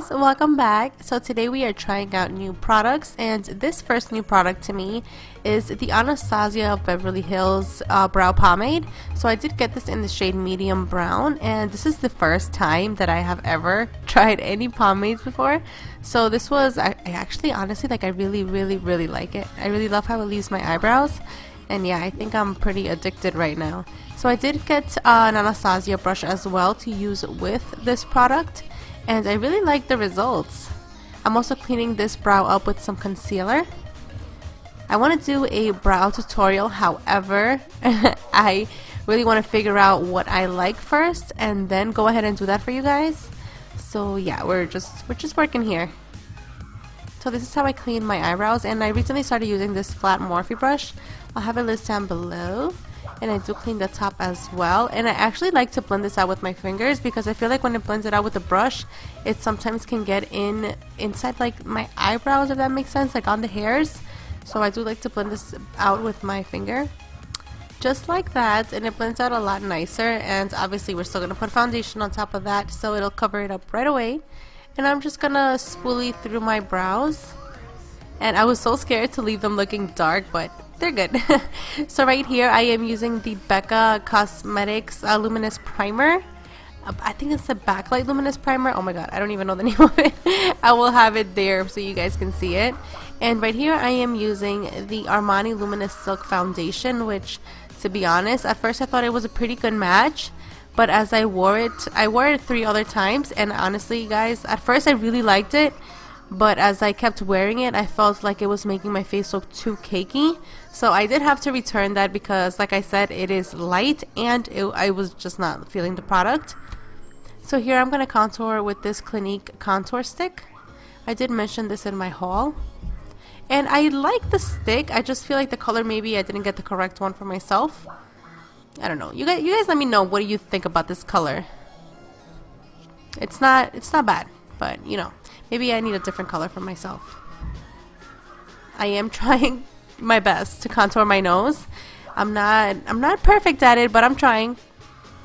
guys, welcome back. So today we are trying out new products, and this first new product to me is the Anastasia Beverly Hills brow pomade. So I did get this in the shade medium brown, and this is the first time that I have ever tried any pomades before. So this was, I actually honestly like, I really like it. I really love how it leaves my eyebrows, and yeah, I think I'm pretty addicted right now. So I did get an Anastasia brush as well to use with this product, and I really like the results. I'm also cleaning this brow up with some concealer. I want to do a brow tutorial, however, I really want to figure out what I like first and then go ahead and do that for you guys. So yeah, we're just working here. So this is how I clean my eyebrows, and I recently started using this flat Morphe brush. I'll have a list down below. And I do clean the top as well, and I actually like to blend this out with my fingers because I feel like when it blends it out with the brush, it sometimes can get inside like my eyebrows, if that makes sense, like on the hairs. So I do like to blend this out with my finger, just like that, and it blends out a lot nicer. And obviously we're still going to put foundation on top of that, so it'll cover it up right away. And I'm just going to spoolie through my brows, and I was so scared to leave them looking dark, but they're good. So right here I am using the Becca Cosmetics Luminous Primer. I think it's the Backlight Luminous Primer. Oh my god, I don't even know the name of it. I will have it there so you guys can see it. And right here I am using the Armani Luminous Silk Foundation, which, to be honest, at first I thought it was a pretty good match, but as I wore it 3 other times, and honestly guys, at first I really liked it, but as I kept wearing it, I felt like it was making my face look too cakey. So I did have to return that because, like I said, it is light, and I was just not feeling the product. So here I'm going to contour with this Clinique contour stick. I did mention this in my haul. And I like the stick, I just feel like the color, maybe I didn't get the correct one for myself. I don't know. You guys let me know, what do you think about this color? It's not bad, but you know. Maybe I need a different color for myself. I am trying my best to contour my nose. I'm not perfect at it, but I'm trying.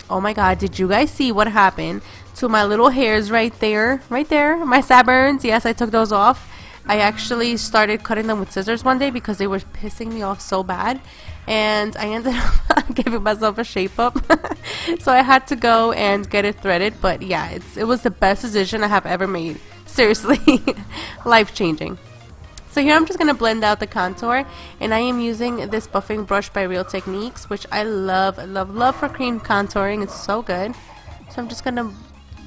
Oh my god, did you guys see what happened to my little hairs right there? Right there, my sideburns. Yes, I took those off. I actually started cutting them with scissors one day because they were pissing me off so bad, and I ended up giving myself a shape up. So I had to go and get it threaded, but yeah, it was the best decision I have ever made. Seriously, life-changing. So here I'm just going to blend out the contour, and I am using this buffing brush by Real Techniques, which I love for cream contouring. It's so good. So I'm just going to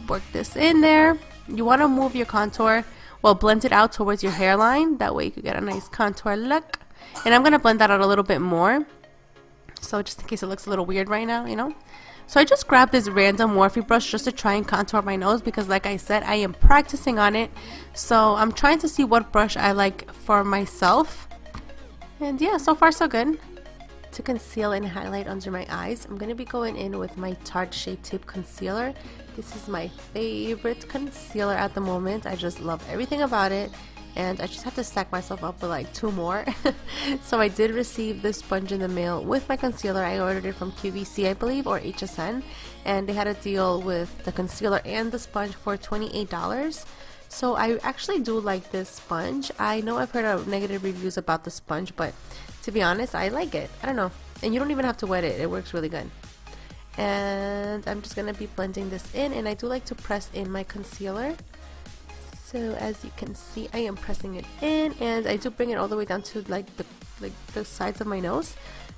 work this in there. You want to move your contour, well, blend it out towards your hairline. That way you can get a nice contour look. And I'm going to blend that out a little bit more, so just in case it looks a little weird right now, you know. So I just grabbed this random Morphe brush just to try and contour my nose because, like I said, I am practicing on it. So I'm trying to see what brush I like for myself. And yeah, so far so good. To conceal and highlight under my eyes, I'm going to be going in with my Tarte Shape Tape Concealer. This is my favorite concealer at the moment. I just love everything about it. And I just have to stack myself up with like 2 more. So I did receive this sponge in the mail with my concealer. I ordered it from QVC, I believe, or HSN, and they had a deal with the concealer and the sponge for $28. So I actually do like this sponge. I know I've heard of negative reviews about the sponge, but to be honest, I like it. I don't know. And you don't even have to wet it. It works really good. And I'm just going to be blending this in, and I do like to press in my concealer. So as you can see, I am pressing it in, and I do bring it all the way down to like the sides of my nose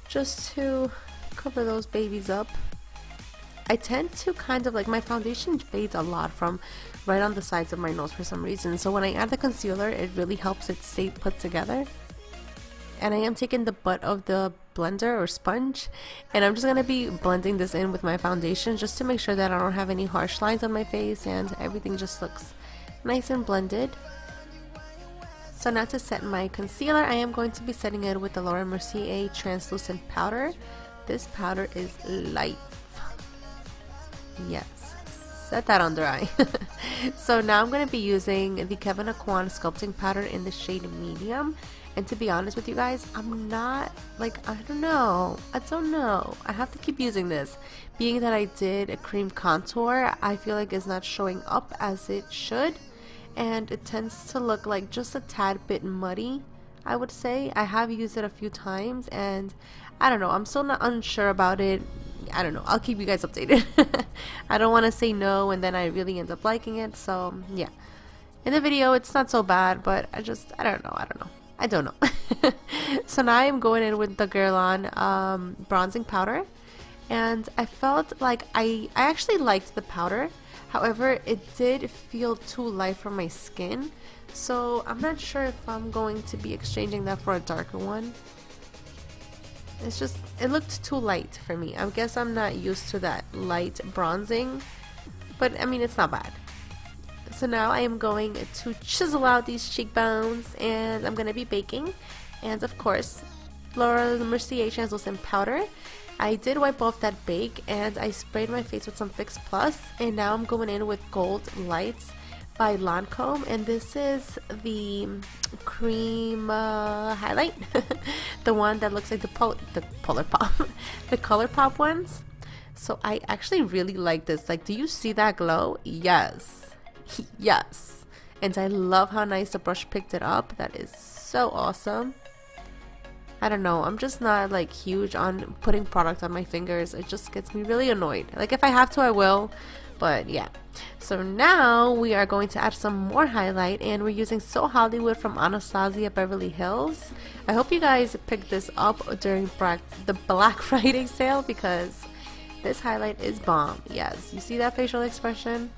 just to cover those babies up. I tend to kind of like, my foundation fades a lot from right on the sides of my nose for some reason. So when I add the concealer, it really helps it stay put together. And I am taking the butt of the blender or sponge, and I'm just going to be blending this in with my foundation just to make sure that I don't have any harsh lines on my face and everything just looks nice and blended. So now to set my concealer, I am going to be setting it with the Laura Mercier translucent powder. This powder is life. Yes, set that under eye. So now I'm going to be using the Kevyn Aucoin sculpting powder in the shade medium. And to be honest with you guys, I'm not like, I don't know, I have to keep using this. Being that I did a cream contour, I feel like it's not showing up as it should. and it tends to look like just a tad bit muddy, I would say. I have used it a few times and I don't know, I'm still not unsure about it. I don't know, I'll keep you guys updated. I don't want to say no and then I really end up liking it, so yeah. In the video it's not so bad, but I don't know. So now I'm going in with the Guerlain bronzing powder, and I felt like I actually liked the powder. However, it did feel too light for my skin, so I'm not sure if I'm going to be exchanging that for a darker one. It's just, it looked too light for me. I guess I'm not used to that light bronzing, but I mean, it's not bad. So now I am going to chisel out these cheekbones, and I'm going to be baking. And of course, Laura Mercier translucent powder. I did wipe off that bake and I sprayed my face with some Fix Plus, and now I'm going in with Gold Lights by Lancôme, and this is the cream highlight, the one that looks like the ColorPop ones. So I actually really like this. Like, do you see that glow? Yes, yes. And I love how nice the brush picked it up. That is so awesome. I don't know, I'm just not like huge on putting product on my fingers. It just gets me really annoyed. Like, if I have to, I will, but yeah. So now we are going to add some more highlight, and we're using So Hollywood from Anastasia Beverly Hills. I hope you guys picked this up during the Black Friday sale, because this highlight is bomb. Yes, you see that facial expression?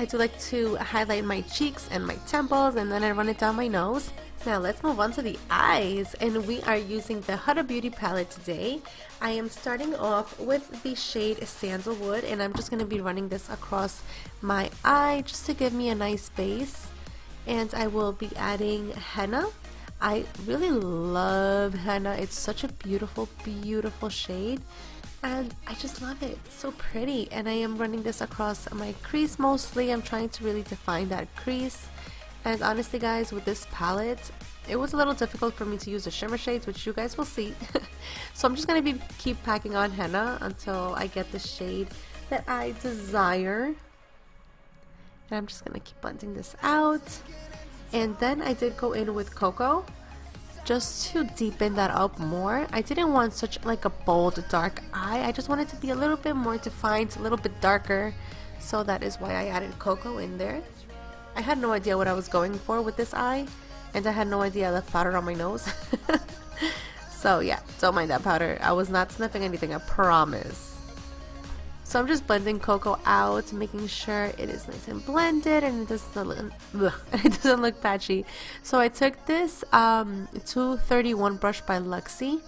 I do like to highlight my cheeks and my temples, and then I run it down my nose. Now let's move on to the eyes, and we are using the Huda Beauty palette today. I am starting off with the shade Sandalwood, and I'm just going to be running this across my eye just to give me a nice base. And I will be adding Henna. I really love Henna. It's such a beautiful, beautiful shade, and I just love it. It's so pretty. And I am running this across my crease mostly. I'm trying to really define that crease. And honestly guys, with this palette, it was a little difficult for me to use the shimmer shades, which you guys will see. So I'm just going to keep packing on Henna until I get the shade that I desire. And I'm just going to keep blending this out. And then I did go in with Cocoa just to deepen that up more. I didn't want such like a bold dark eye. I just wanted to be a little bit more defined, a little bit darker. So that is why I added Cocoa in there. I had no idea what I was going for with this eye, and I had no idea I left powder on my nose. So yeah, don't mind that powder. I was not sniffing anything, I promise. So I'm just blending Cocoa out, making sure it is nice and blended and it doesn't look patchy. So I took this 231 brush by Luxie.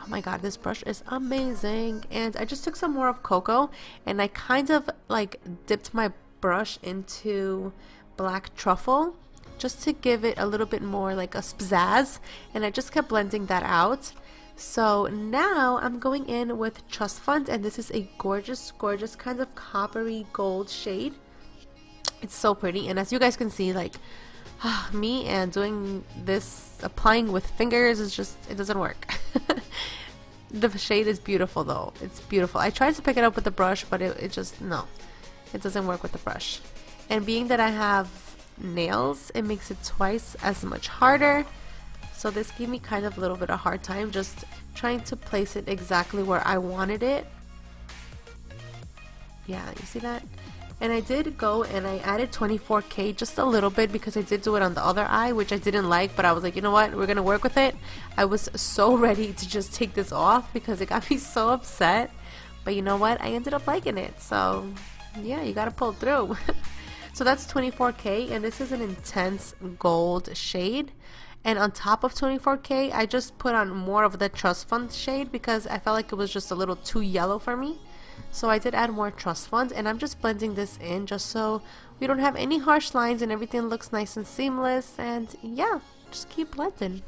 Oh my god, this brush is amazing. And I just took some more of Cocoa, and I kind of like dipped my brush into black truffle just to give it a little bit more like a spazz, and I just kept blending that out. So now I'm going in with Trust Fund, and this is a gorgeous, gorgeous kind of coppery gold shade. It's so pretty, and as you guys can see, like me and doing this applying with fingers is just, it doesn't work. The shade is beautiful though, it's beautiful. I tried to pick it up with the brush, but it just, no, it doesn't work with the brush. And being that I have nails, it makes it twice as much harder. So this gave me kind of a little bit of a hard time just trying to place it exactly where I wanted it. Yeah, you see that? And I did go and I added 24K just a little bit, because I did do it on the other eye, which I didn't like, but I was like, you know what, we're gonna work with it. I was so ready to just take this off because it got me so upset, but you know what, I ended up liking it. So yeah, you gotta pull through. So that's 24K, and this is an intense gold shade. And on top of 24K, I just put on more of the Trust Fund shade because I felt like it was just a little too yellow for me. So I did add more Trust Fund, and I'm just blending this in just so we don't have any harsh lines and everything looks nice and seamless. And yeah, just keep blending.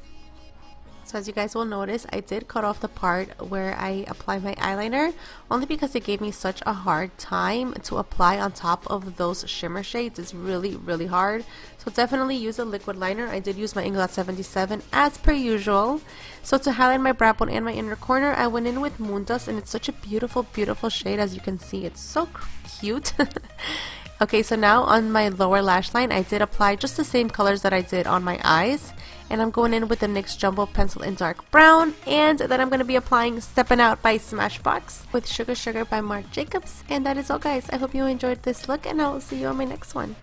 So as you guys will notice, I did cut off the part where I apply my eyeliner, only because it gave me such a hard time to apply on top of those shimmer shades. It's really, really hard. So definitely use a liquid liner. I did use my Inglot 77 as per usual. So to highlight my brow bone and my inner corner, I went in with Moondust, and it's such a beautiful, beautiful shade. As you can see, it's so cute. Okay, so now on my lower lash line, I did apply just the same colors that I did on my eyes. And I'm going in with the NYX Jumbo Pencil in Dark Brown. And then I'm going to be applying Steppin' Out by Smashbox with Sugar Sugar by Marc Jacobs. And that is all, guys. I hope you enjoyed this look, and I will see you on my next one.